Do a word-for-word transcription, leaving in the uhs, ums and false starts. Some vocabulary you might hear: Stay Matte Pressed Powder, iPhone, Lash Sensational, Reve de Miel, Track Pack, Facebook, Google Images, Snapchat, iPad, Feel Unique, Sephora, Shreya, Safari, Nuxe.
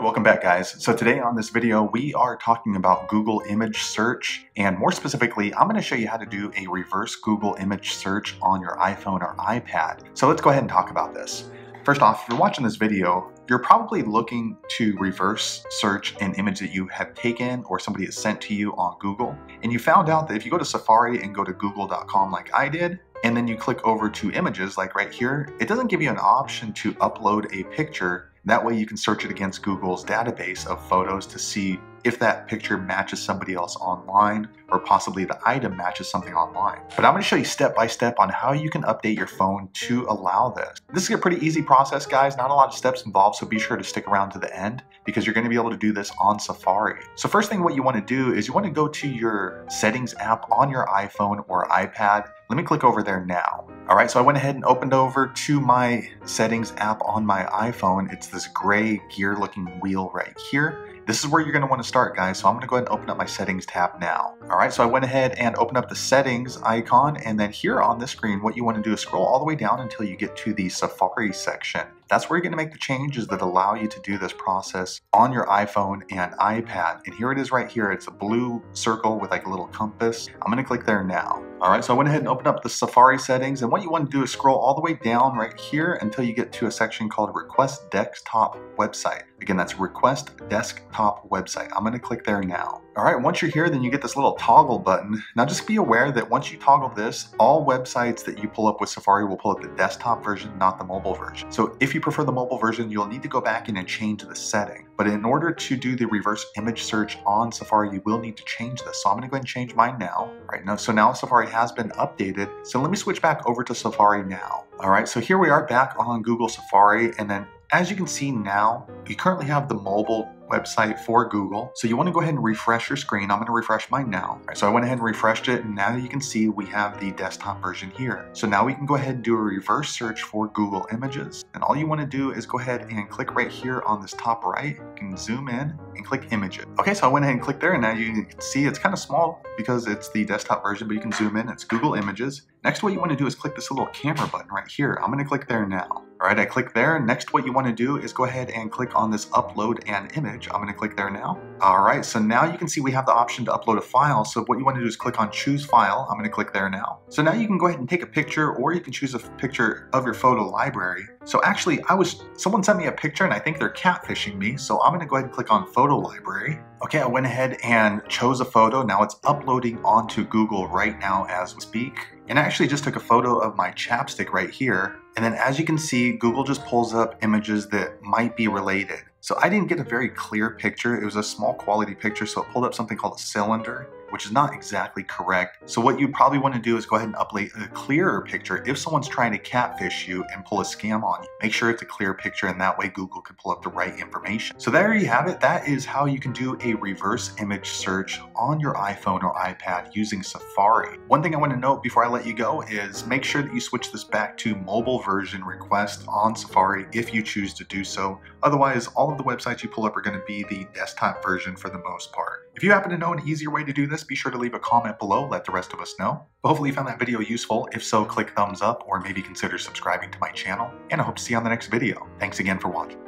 Welcome back, guys. So today on this video, we are talking about Google image search, and more specifically, I'm going to show you how to do a reverse Google image search on your iPhone or iPad. So let's go ahead and talk about this. First off, if you're watching this video, you're probably looking to reverse search an image that you have taken or somebody has sent to you on Google, and you found out that if you go to Safari and go to google dot com like I did, and then you click over to images like right here, it doesn't give you an option to upload a picture. That way you can search it against Google's database of photos to see if that picture matches somebody else online, or possibly the item matches something online. But I'm going to show you step by step on how you can update your phone to allow this. This is a pretty easy process, guys, not a lot of steps involved, so be sure to stick around to the end because you're going to be able to do this on Safari. So first thing what you want to do is you want to go to your settings app on your iPhone or iPad. Let me click over there now. All right, so I went ahead and opened over to my settings app on my iPhone. It's this gray gear looking wheel right here. This is where you're going to want to start, guys. So I'm going to go ahead and open up my settings tab now. All right, so I went ahead and opened up the settings icon, and then here on this screen, what you want to do is scroll all the way down until you get to the Safari section. That's where you're going to make the changes that allow you to do this process on your iPhone and iPad. And here it is right here. It's a blue circle with like a little compass. I'm going to click there now. All right, so I went ahead and opened up the Safari settings, and what you want to do is scroll all the way down right here until you get to a section called Request Desktop Website. Again, that's Request Desktop Website. I'm going to click there now. All right, once you're here, then you get this little toggle button. Now just be aware that once you toggle this, all websites that you pull up with Safari will pull up the desktop version, not the mobile version. So if you If you prefer the mobile version, you'll need to go back in and change the setting. But in order to do the reverse image search on Safari, you will need to change this. So I'm going to go ahead and change mine now. All right, now, so now Safari has been updated. So let me switch back over to Safari now. All right, so here we are back on Google Safari. And then as you can see now, you currently have the mobile website for Google. So you want to go ahead and refresh your screen. I'm going to refresh mine now. All right, so I went ahead and refreshed it, and now you can see we have the desktop version here. So now we can go ahead and do a reverse search for Google Images. And all you want to do is go ahead and click right here on this top right. You can zoom in and click Images. Okay, so I went ahead and clicked there, and now you can see it's kind of small because it's the desktop version, but you can zoom in. It's Google Images. Next, what you want to do is click this little camera button right here. I'm going to click there now. All right, I click there. Next, what you want to do is go ahead and click on this upload an image. I'm going to click there now. All right, so now you can see we have the option to upload a file. So what you want to do is click on choose file. I'm going to click there now. So now you can go ahead and take a picture, or you can choose a picture of your photo library. So actually, I was someone sent me a picture, and I think they're catfishing me. So I'm going to go ahead and click on photo library. Okay, I went ahead and chose a photo. Now it's uploading onto Google right now as we speak. And I actually just took a photo of my chapstick right here. And then as you can see, Google just pulls up images that might be related. So I didn't get a very clear picture. It was a small quality picture, so it pulled up something called a cylinder, which is not exactly correct. So what you probably want to do is go ahead and upload a clearer picture if someone's trying to catfish you and pull a scam on you. Make sure it's a clear picture, and that way Google can pull up the right information. So there you have it. That is how you can do a reverse image search on your iPhone or iPad using Safari. One thing I want to note before I let you go is make sure that you switch this back to mobile version request on Safari if you choose to do so. Otherwise, all of the websites you pull up are going to be the desktop version for the most part. If you happen to know an easier way to do this, be sure to leave a comment below, let the rest of us know. But hopefully you found that video useful. If so, click thumbs up, or maybe consider subscribing to my channel. And I hope to see you on the next video. Thanks again for watching.